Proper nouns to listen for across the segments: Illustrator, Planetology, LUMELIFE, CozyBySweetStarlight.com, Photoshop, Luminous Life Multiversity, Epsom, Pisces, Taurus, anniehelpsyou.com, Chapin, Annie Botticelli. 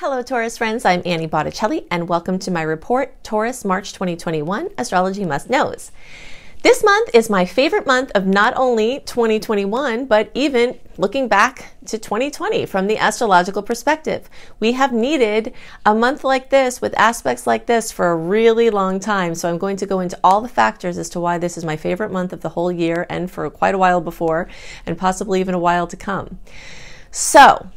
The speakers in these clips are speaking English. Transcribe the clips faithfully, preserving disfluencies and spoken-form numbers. Hello Taurus friends, I'm Annie Botticelli and welcome to my report, Taurus March twenty twenty-one, Astrology Must Knows. This month is my favorite month of not only twenty twenty-one, but even looking back to twenty twenty from the astrological perspective. We have needed a month like this with aspects like this for a really long time. So I'm going to go into all the factors as to why this is my favorite month of the whole year and for quite a while before and possibly even a while to come. So,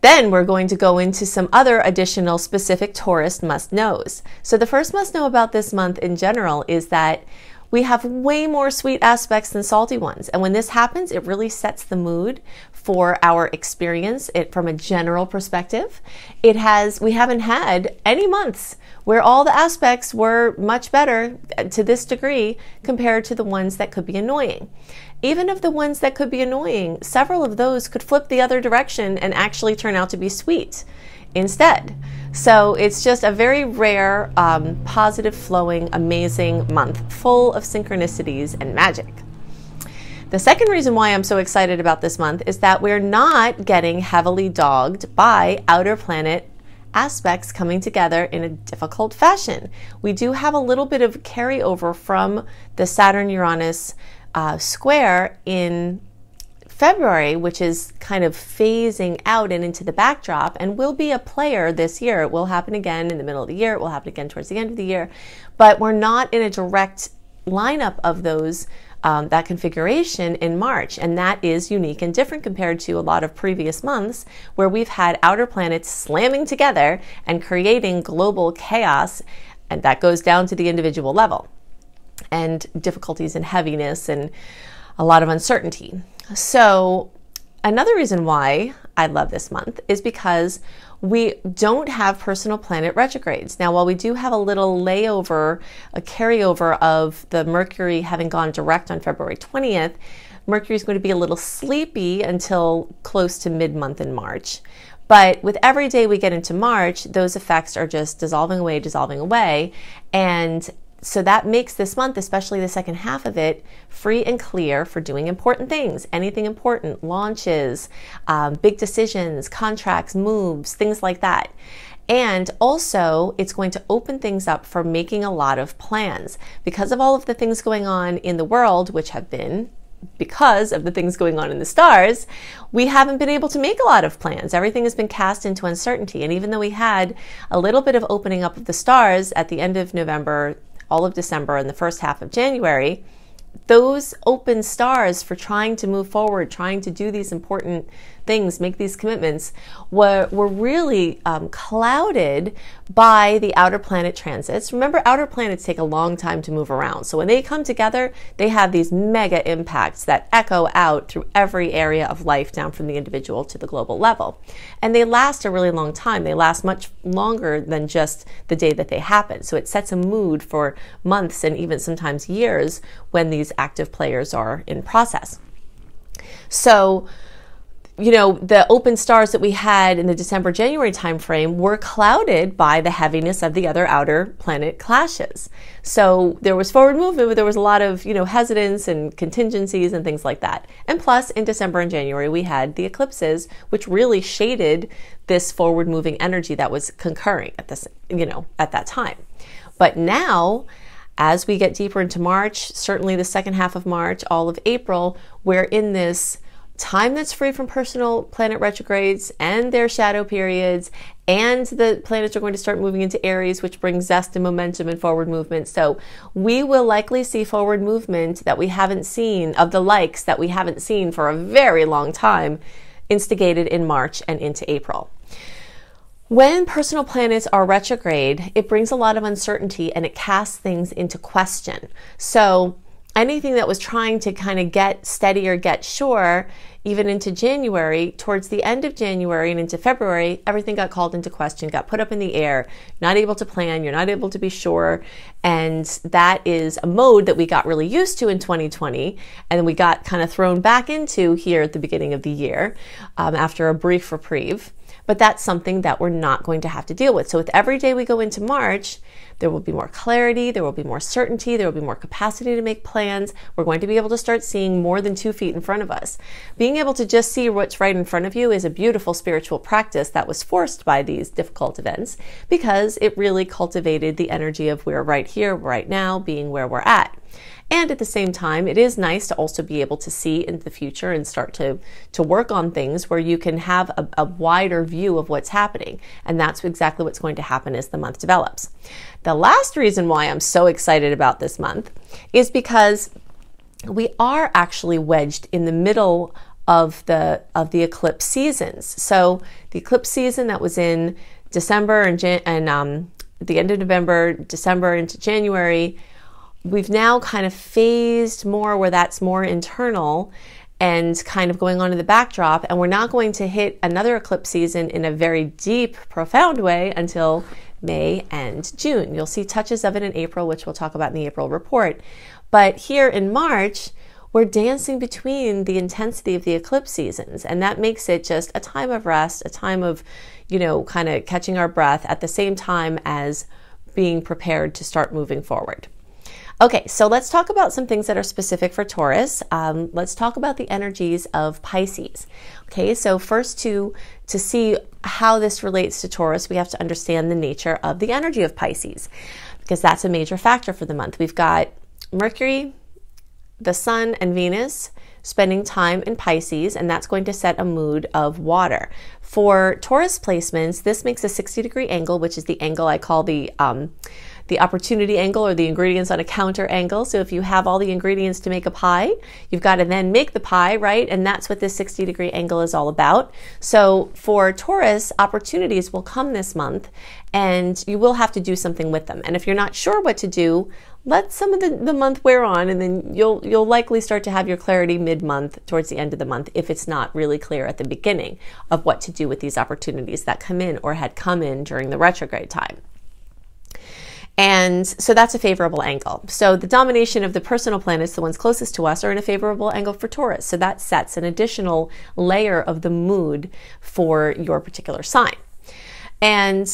then we're going to go into some other additional specific Taurus must-knows. So the first must-know about this month in general is that we have way more sweet aspects than salty ones. And when this happens, it really sets the mood for our experience it, from a general perspective. It has, we haven't had any months where all the aspects were much better to this degree compared to the ones that could be annoying. Even of the ones that could be annoying, several of those could flip the other direction and actually turn out to be sweet instead. So it's just a very rare, um, positive flowing, amazing month full of synchronicities and magic. The second reason why I'm so excited about this month is that we're not getting heavily dogged by outer planet aspects coming together in a difficult fashion. We do have a little bit of carryover from the Saturn-Uranus uh, square in February, which is kind of phasing out and into the backdrop and will be a player this year. It will happen again in the middle of the year. It will happen again towards the end of the year, but we're not in a direct lineup of those, um, that configuration in March. And that is unique and different compared to a lot of previous months where we've had outer planets slamming together and creating global chaos. And that goes down to the individual level and difficulties and heaviness and a lot of uncertainty. So another reason why I love this month is because we don't have personal planet retrogrades. Now, while we do have a little layover, a carryover of the Mercury having gone direct on February twentieth, Mercury's going to be a little sleepy until close to mid-month in March. But with every day we get into March, those effects are just dissolving away, dissolving away. And so that makes this month, especially the second half of it, free and clear for doing important things, anything important, launches, um, big decisions, contracts, moves, things like that. And also it's going to open things up for making a lot of plans because of all of the things going on in the world, which have been because of the things going on in the stars, we haven't been able to make a lot of plans. Everything has been cast into uncertainty. And even though we had a little bit of opening up of the stars at the end of November, all of December and the first half of January, those open stars for trying to move forward, trying to do these important things, make these commitments, were, were really um, clouded by the outer planet transits. Remember, outer planets take a long time to move around. So when they come together, they have these mega impacts that echo out through every area of life down from the individual to the global level. And they last a really long time. They last much longer than just the day that they happen. So it sets a mood for months and even sometimes years when these active players are in process. So, you know, the open stars that we had in the December, January timeframe were clouded by the heaviness of the other outer planet clashes. So there was forward movement, but there was a lot of, you know, hesitance and contingencies and things like that. And plus in December and January, we had the eclipses, which really shaded this forward moving energy that was concurring at this, you know, at that time. But now, as we get deeper into March, certainly the second half of March, all of April, we're in this time that's free from personal planet retrogrades and their shadow periods, and the planets are going to start moving into Aries, which brings zest and momentum and forward movement. So we will likely see forward movement that we haven't seen, of the likes that we haven't seen for a very long time, instigated in March and into April. When personal planets are retrograde, it brings a lot of uncertainty and it casts things into question. So anything that was trying to kind of get steady or get sure, even into January, towards the end of January and into February, everything got called into question, got put up in the air, not able to plan, you're not able to be sure. And that is a mode that we got really used to in twenty twenty. And we got kind of thrown back into here at the beginning of the year um, after a brief reprieve. but that's something that we're not going to have to deal with. So with every day we go into March, there will be more clarity, there will be more certainty, there will be more capacity to make plans. We're going to be able to start seeing more than two feet in front of us. Being able to just see what's right in front of you is a beautiful spiritual practice that was forced by these difficult events, because it really cultivated the energy of we're right here, right now, being where we're at. And at the same time, it is nice to also be able to see into the future and start to, to work on things where you can have a, a wider view of what's happening. And that's exactly what's going to happen as the month develops. The last reason why I'm so excited about this month is because we are actually wedged in the middle of the, of the eclipse seasons. So the eclipse season that was in December and, and um, the end of November, December into January, we've now kind of phased more where that's more internal and kind of going on in the backdrop, and we're not going to hit another eclipse season in a very deep, profound way until May and June. You'll see touches of it in April, which we'll talk about in the April report. But here in March, we're dancing between the intensity of the eclipse seasons, and that makes it just a time of rest, a time of, you know, kind of catching our breath at the same time as being prepared to start moving forward. Okay, so let's talk about some things that are specific for Taurus. Um, let's talk about the energies of Pisces. Okay, so first to, to see how this relates to Taurus, we have to understand the nature of the energy of Pisces, because that's a major factor for the month. We've got Mercury, the Sun, and Venus spending time in Pisces, and that's going to set a mood of water. For Taurus placements, this makes a sixty degree angle, which is the angle I call the... Um, the opportunity angle, or the ingredients on a counter angle. So if you have all the ingredients to make a pie, you've got to then make the pie, right? And that's what this sixty degree angle is all about. So for Taurus, opportunities will come this month, and you will have to do something with them. And if you're not sure what to do, let some of the, the month wear on, and then you'll you'll likely start to have your clarity mid-month, towards the end of the month, if it's not really clear at the beginning of what to do with these opportunities that come in or had come in during the retrograde time. And so that's a favorable angle. So the domination of the personal planets, the ones closest to us, are in a favorable angle for Taurus. So that sets an additional layer of the mood for your particular sign. And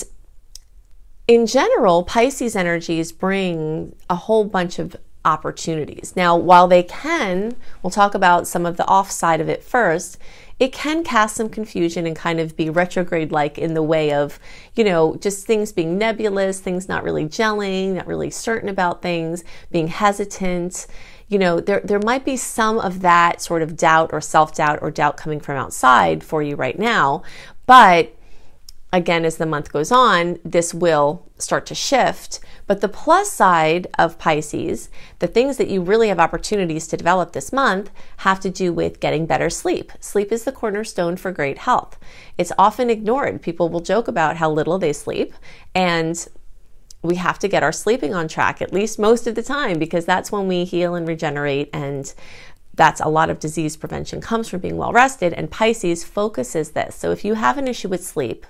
in general, Pisces energies bring a whole bunch of opportunities. Now, while they can, we'll talk about some of the off side of it first, it can cast some confusion and kind of be retrograde-like in the way of, you know, just things being nebulous, things not really gelling, not really certain about things, being hesitant. You know, there, there might be some of that sort of doubt or self-doubt or doubt coming from outside for you right now, but again, as the month goes on, this will start to shift. But the plus side of Pisces, the things that you really have opportunities to develop this month, have to do with getting better sleep. Sleep is the cornerstone for great health. It's often ignored. People will joke about how little they sleep, and we have to get our sleeping on track, at least most of the time, because that's when we heal and regenerate, and that's a lot of disease prevention comes from being well rested, and Pisces focuses this. So if you have an issue with sleep,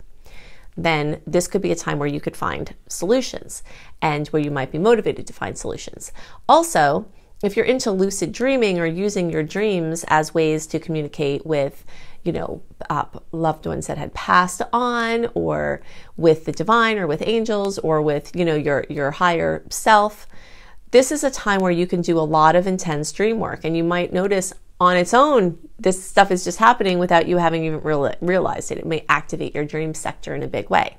then this could be a time where you could find solutions and where you might be motivated to find solutions. Also, if you're into lucid dreaming or using your dreams as ways to communicate with, you know, uh, loved ones that had passed on, or with the divine, or with angels, or with, you know, your, your higher self, this is a time where you can do a lot of intense dream work. And you might notice on its own, this stuff is just happening without you having even real- realized it. It may activate your dream sector in a big way.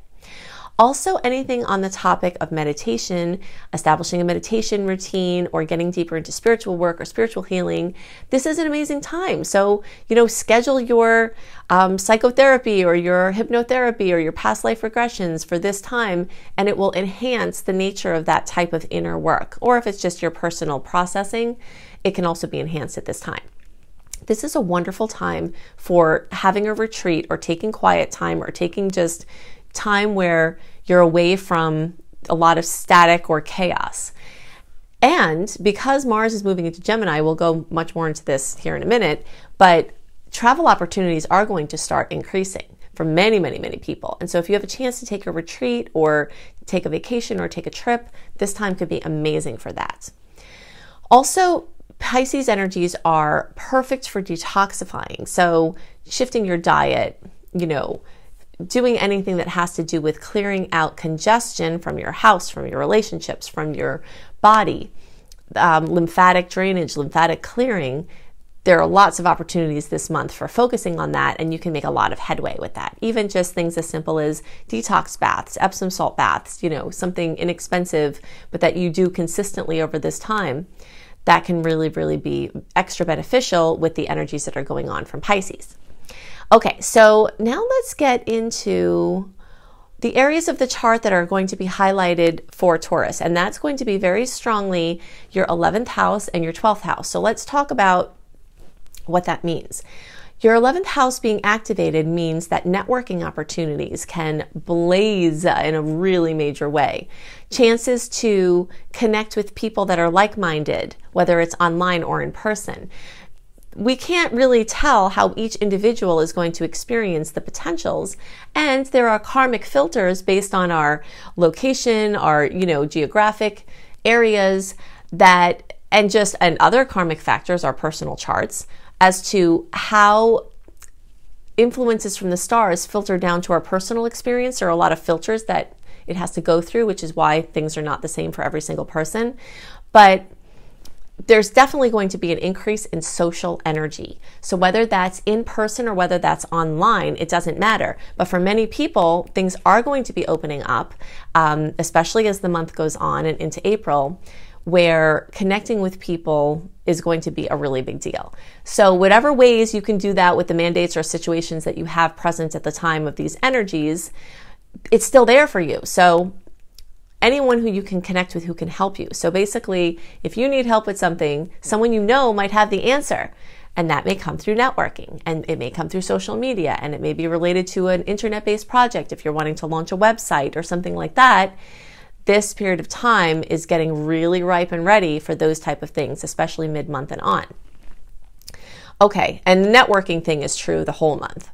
Also, anything on the topic of meditation, establishing a meditation routine, or getting deeper into spiritual work or spiritual healing, this is an amazing time. So, you know, schedule your um, psychotherapy or your hypnotherapy or your past life regressions for this time, and it will enhance the nature of that type of inner work. Or if it's just your personal processing, it can also be enhanced at this time. This is a wonderful time for having a retreat, or taking quiet time, or taking just time where you're away from a lot of static or chaos. And because Mars is moving into Gemini, we'll go much more into this here in a minute, but travel opportunities are going to start increasing for many, many, many people. And so if you have a chance to take a retreat or take a vacation or take a trip, this time could be amazing for that. Also, Pisces energies are perfect for detoxifying. So shifting your diet, you know, doing anything that has to do with clearing out congestion from your house, from your relationships, from your body, um, lymphatic drainage, lymphatic clearing, there are lots of opportunities this month for focusing on that, and you can make a lot of headway with that. Even just things as simple as detox baths, Epsom salt baths, you know, something inexpensive, but that you do consistently over this time, that can really, really be extra beneficial with the energies that are going on from Pisces. Okay, so now let's get into the areas of the chart that are going to be highlighted for Taurus, and that's going to be very strongly your eleventh house and your twelfth house. So let's talk about what that means. Your eleventh house being activated means that networking opportunities can blaze in a really major way. Chances to connect with people that are like-minded, whether it's online or in person. We can't really tell how each individual is going to experience the potentials, and there are karmic filters based on our location, our, you know, geographic areas, that and just and other karmic factors, our personal charts, as to how influences from the stars filter down to our personal experience. There are a lot of filters that it has to go through, which is why things are not the same for every single person. But there's definitely going to be an increase in social energy. So whether that's in person or whether that's online, it doesn't matter. But for many people, things are going to be opening up, um, especially as the month goes on and into April, where connecting with people is going to be a really big deal. So whatever ways you can do that with the mandates or situations that you have present at the time of these energies, it's still there for you. So anyone who you can connect with who can help you. So basically, if you need help with something, someone you know might have the answer. And that may come through networking, and it may come through social media, and it may be related to an internet-based project if you're wanting to launch a website or something like that. This period of time is getting really ripe and ready for those type of things, especially mid-month and on. Okay, and the networking thing is true the whole month.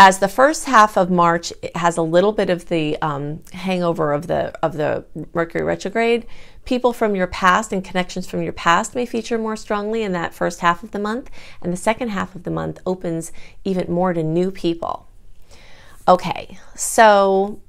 As the first half of March it has a little bit of the um, hangover of the of the Mercury retrograde, people from your past and connections from your past may feature more strongly in that first half of the month, and the second half of the month opens even more to new people. Okay, so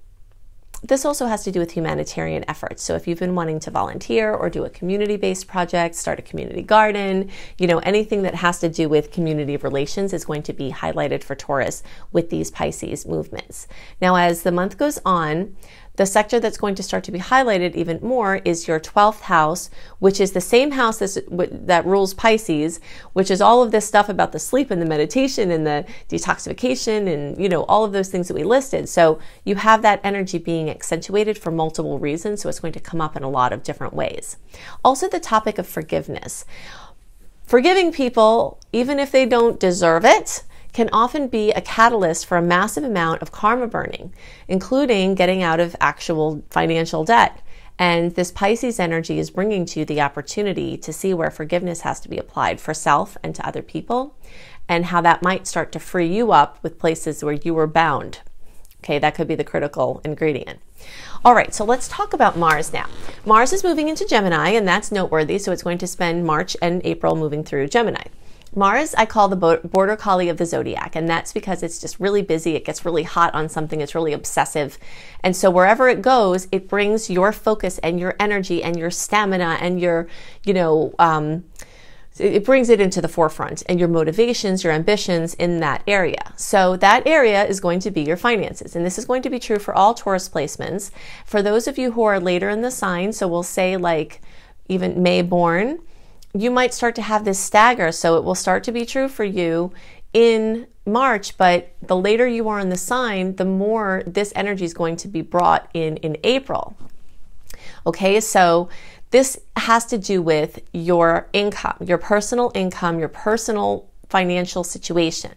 this also has to do with humanitarian efforts. So if you've been wanting to volunteer or do a community-based project, start a community garden, you know, anything that has to do with community relations is going to be highlighted for Taurus with these Pisces movements. Now, as the month goes on, the sector that's going to start to be highlighted even more is your twelfth house, which is the same house that's, that rules Pisces, which is all of this stuff about the sleep and the meditation and the detoxification and, you know, all of those things that we listed. So you have that energy being accentuated for multiple reasons, so it's going to come up in a lot of different ways. Also, the topic of forgiveness. Forgiving people, even if they don't deserve it, can often be a catalyst for a massive amount of karma burning, including getting out of actual financial debt. And this Pisces energy is bringing to you the opportunity to see where forgiveness has to be applied for self and to other people, and how that might start to free you up with places where you were bound. Okay, that could be the critical ingredient. All right, so let's talk about Mars now. Mars is moving into Gemini, and that's noteworthy, so it's going to spend March and April moving through Gemini. Mars, I call the border collie of the zodiac, and that's because it's just really busy. It gets really hot on something. It's really obsessive. And so wherever it goes, it brings your focus and your energy and your stamina and your, you know, um, it brings it into the forefront, and your motivations, your ambitions in that area. So that area is going to be your finances. And this is going to be true for all Taurus placements. For those of you who are later in the sign, so we'll say like even May born, you might start to have this stagger, so it will start to be true for you in March, but the later you are in the sign, the more this energy is going to be brought in in April. Okay, so this has to do with your income, your personal income, your personal financial situation.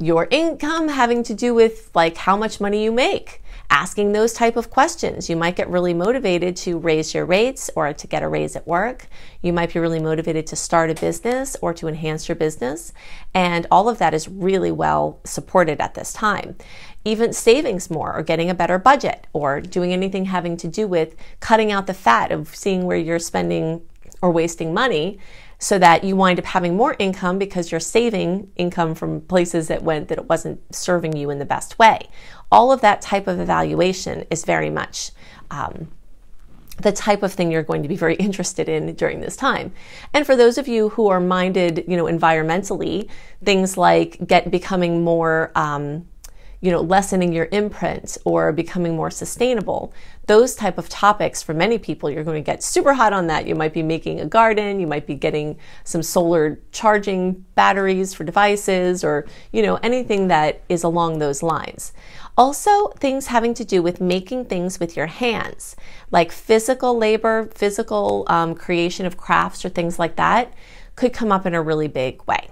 Your income having to do with like how much money you make. Asking those type of questions. You might get really motivated to raise your rates or to get a raise at work. You might be really motivated to start a business or to enhance your business. And all of that is really well supported at this time. Even savings more, or getting a better budget, or doing anything having to do with cutting out the fat of seeing where you're spending or wasting money. so that you wind up having more income because you're saving income from places that went that it wasn't serving you in the best way. All of that type of evaluation is very much um, the type of thing you're going to be very interested in during this time. And for those of you who are minded, you know, environmentally, things like get becoming more, um, you know, lessening your imprint or becoming more sustainable, those type of topics, for many people, you're going to get super hot on that. You might be making a garden, you might be getting some solar charging batteries for devices, or, you know, anything that is along those lines. Also, things having to do with making things with your hands, like physical labor, physical um, creation of crafts or things like that, could come up in a really big way.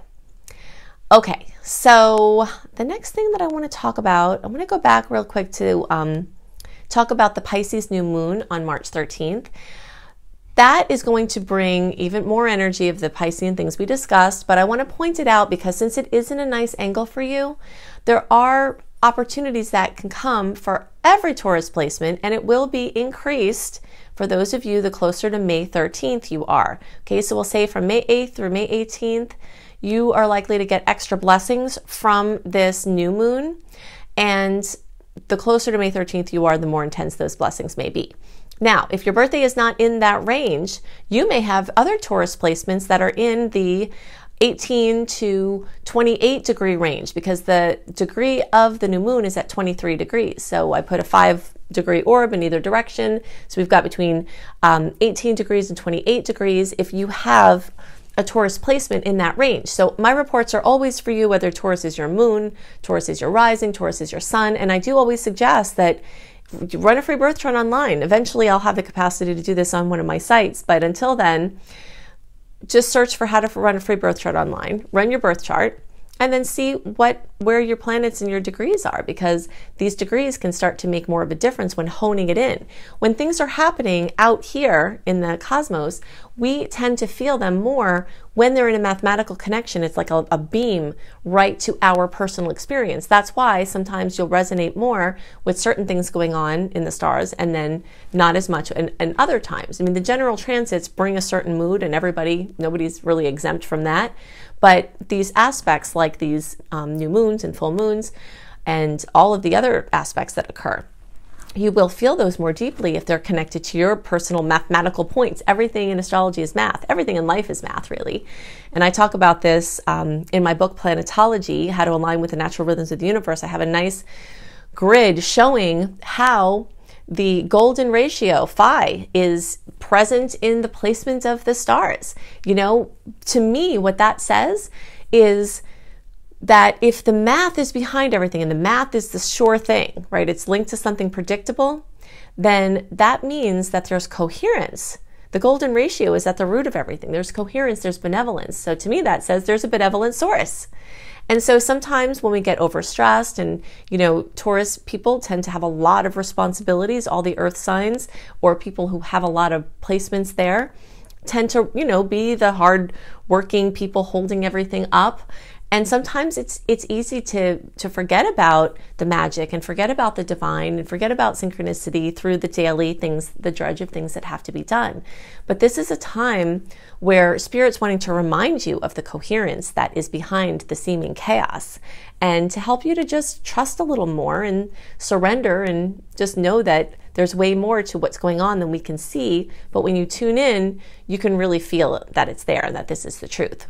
Okay, so the next thing that I want to talk about, I'm going to go back real quick to um, talk about the Pisces new moon on March thirteenth. That is going to bring even more energy of the Piscean things we discussed, but I want to point it out because since it is in a nice angle for you, there are opportunities that can come for every Taurus placement, and it will be increased for those of you the closer to May thirteenth you are. Okay, so we'll say from May eighth through May eighteenth, you are likely to get extra blessings from this new moon, and the closer to May thirteenth you are, the more intense those blessings may be. Now, if your birthday is not in that range, you may have other Taurus placements that are in the eighteen to twenty-eight degree range, because the degree of the new moon is at twenty-three degrees. So I put a five degree orb in either direction. So we've got between um, eighteen degrees and twenty-eight degrees if you have a Taurus placement in that range. So my reports are always for you, whether Taurus is your moon, Taurus is your rising, Taurus is your sun. And I do always suggest that you run a free birth chart online. Eventually I'll have the capacity to do this on one of my sites, but until then, just search for how to run a free birth chart online, run your birth chart, and then see what where your planets and your degrees are, because these degrees can start to make more of a difference when honing it in. When things are happening out here in the cosmos, we tend to feel them more when they're in a mathematical connection. It's like a, a beam right to our personal experience. That's why sometimes you'll resonate more with certain things going on in the stars and then not as much in, in other times. I mean, the general transits bring a certain mood, and everybody, nobody's really exempt from that. But these aspects, like these um, new moons and full moons and all of the other aspects that occur, you will feel those more deeply if they're connected to your personal mathematical points. Everything in astrology is math. Everything in life is math, really. And I talk about this um, in my book, Planetology, How to Align with the Natural Rhythms of the Universe. I have a nice grid showing how the golden ratio, phi, is present in the placement of the stars. You know, to me, what that says is that if the math is behind everything, and the math is the sure thing, right? It's linked to something predictable, then that means that there's coherence. The golden ratio is at the root of everything. There's coherence, there's benevolence. So to me, that says there's a benevolent source. And so sometimes when we get overstressed, and, you know, Taurus people tend to have a lot of responsibilities, all the earth signs, or people who have a lot of placements there tend to, you know, be the hard working people holding everything up. And sometimes it's it's easy to, to forget about the magic and forget about the divine and forget about synchronicity through the daily things, the drudge of things that have to be done. But this is a time where Spirit's wanting to remind you of the coherence that is behind the seeming chaos, and to help you to just trust a little more and surrender and just know that there's way more to what's going on than we can see. But when you tune in, you can really feel that it's there and that this is the truth.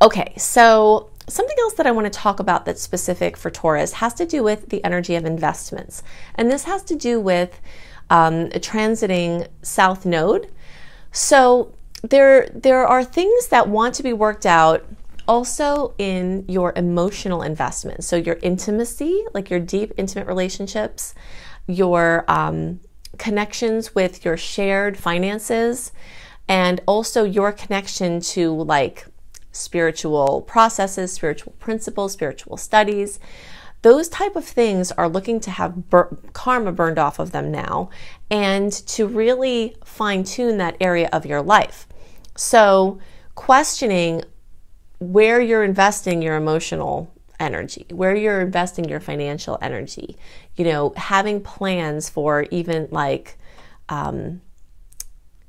Okay, so something else that I want to talk about that's specific for Taurus has to do with the energy of investments. And this has to do with um, a transiting South Node. So there, there are things that want to be worked out also in your emotional investments. So your intimacy, like your deep intimate relationships, your um, connections with your shared finances, and also your connection to, like, spiritual processes, spiritual principles, spiritual studies. Those type of things are looking to have bur karma burned off of them now, and to really fine tune that area of your life. So questioning where you're investing your emotional energy, where you're investing your financial energy, you know, having plans for even like, um,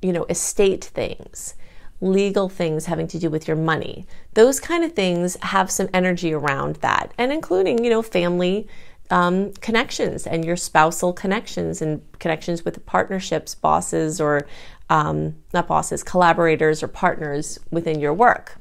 you know, estate things, legal things having to do with your money. Those kind of things have some energy around that, and including, you know, family um, connections and your spousal connections and connections with partnerships, bosses, or um, not bosses, collaborators or partners within your work.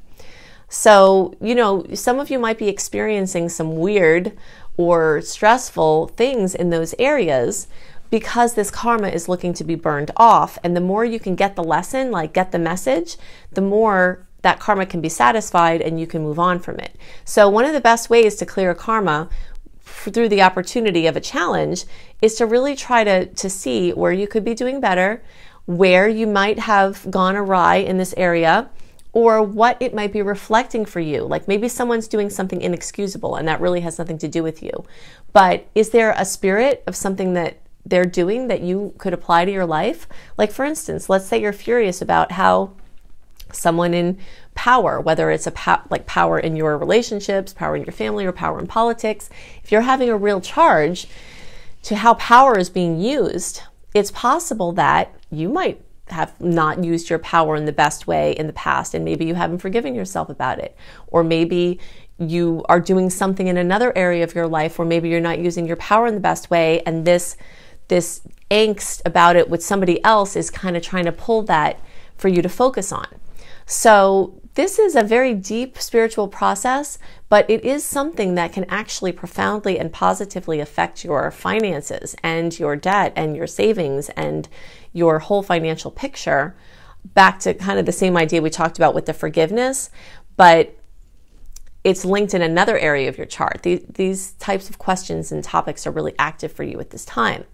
So, you know, some of you might be experiencing some weird or stressful things in those areas because this karma is looking to be burned off. And the more you can get the lesson, like get the message, the more that karma can be satisfied and you can move on from it. So one of the best ways to clear a karma through the opportunity of a challenge is to really try to, to see where you could be doing better, where you might have gone awry in this area, or what it might be reflecting for you. Like maybe someone's doing something inexcusable and that really has nothing to do with you. But is there a spirit of something that they're doing that you could apply to your life? Like for instance, let's say you're furious about how someone in power, whether it's a po- like power in your relationships, power in your family, or power in politics, if you're having a real charge to how power is being used, it's possible that you might have not used your power in the best way in the past, and maybe you haven't forgiven yourself about it. Or maybe you are doing something in another area of your life where maybe you're not using your power in the best way, and this this angst about it with somebody else is kind of trying to pull that for you to focus on. So this is a very deep spiritual process, but it is something that can actually profoundly and positively affect your finances and your debt and your savings and your whole financial picture. Back to kind of the same idea we talked about with the forgiveness, but it's linked in another area of your chart. These, these types of questions and topics are really active for you at this time.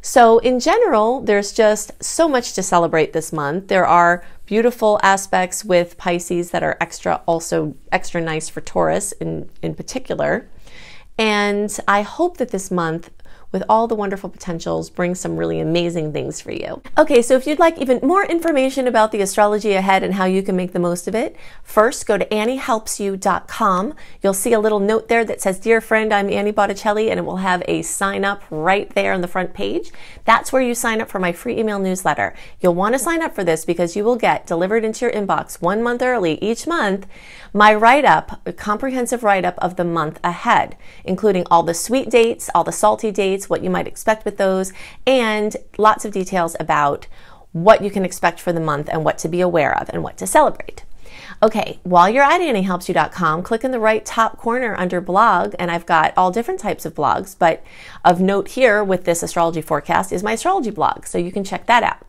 So in general, there's just so much to celebrate this month. There are beautiful aspects with Pisces that are extra, also extra nice for Taurus in, in particular. And I hope that this month, with all the wonderful potentials, bring some really amazing things for you. Okay, so if you'd like even more information about the astrology ahead and how you can make the most of it, first go to annie helps you dot com. You'll see a little note there that says, "Dear friend, I'm Annie Botticelli," and it will have a sign up right there on the front page. That's where you sign up for my free email newsletter. You'll want to sign up for this because you will get delivered into your inbox one month early each month my write-up, a comprehensive write-up of the month ahead, including all the sweet dates, all the salty dates, what you might expect with those, and lots of details about what you can expect for the month and what to be aware of and what to celebrate. Okay, while you're at annie helps you dot com, click in the right top corner under blog, and I've got all different types of blogs, but of note here with this astrology forecast is my astrology blog, so you can check that out.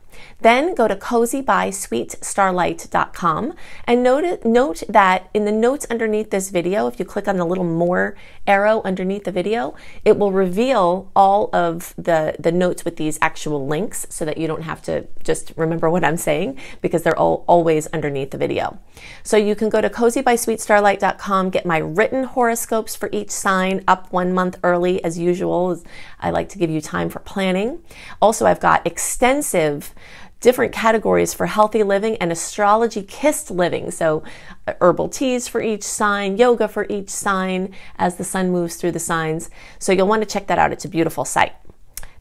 Then go to cozy by sweet starlight dot com and note, note that in the notes underneath this video, if you click on the little more arrow underneath the video, it will reveal all of the, the notes with these actual links so that you don't have to just remember what I'm saying, because they're all always underneath the video. So you can go to cozy by sweet starlight dot com, get my written horoscopes for each sign up one month early as usual. I like to give you time for planning. Also, I've got extensive different categories for healthy living and astrology kissed living. So herbal teas for each sign, yoga for each sign as the sun moves through the signs. So you'll want to check that out. It's a beautiful site.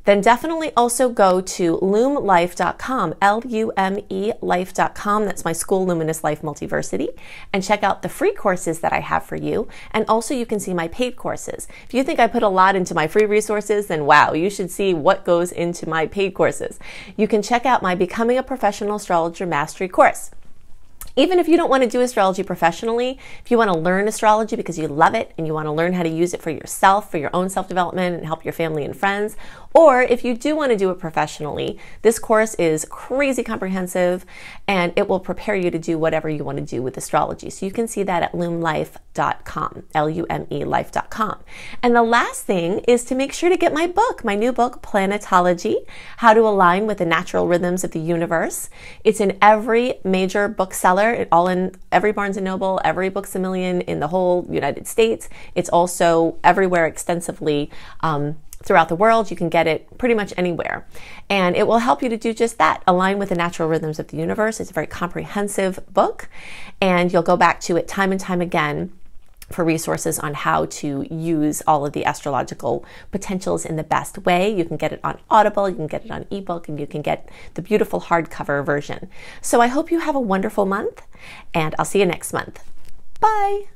Then definitely also go to loom life dot com, L U M E life dot com. That's my school, Luminous Life Multiversity, and check out the free courses that I have for you. And also you can see my paid courses. If you think I put a lot into my free resources, then wow, you should see what goes into my paid courses. You can check out my Becoming a Professional Astrologer Mastery course. Even if you don't want to do astrology professionally, if you want to learn astrology because you love it and you want to learn how to use it for yourself, for your own self-development and help your family and friends, or if you do want to do it professionally, this course is crazy comprehensive and it will prepare you to do whatever you want to do with astrology. So you can see that at loom life dot com, L U M E life dot com. And the last thing is to make sure to get my book, my new book, Planetology, How to Align with the Natural Rhythms of the Universe. It's in every major bookseller. It all in every Barnes and Noble, every Books A Million in the whole United States. It's also everywhere extensively um, throughout the world. You can get it pretty much anywhere. And it will help you to do just that, align with the natural rhythms of the universe. It's a very comprehensive book, and you'll go back to it time and time again for resources on how to use all of the astrological potentials in the best way. You can get it on Audible, you can get it on ebook, and you can get the beautiful hardcover version. So I hope you have a wonderful month, and I'll see you next month. Bye!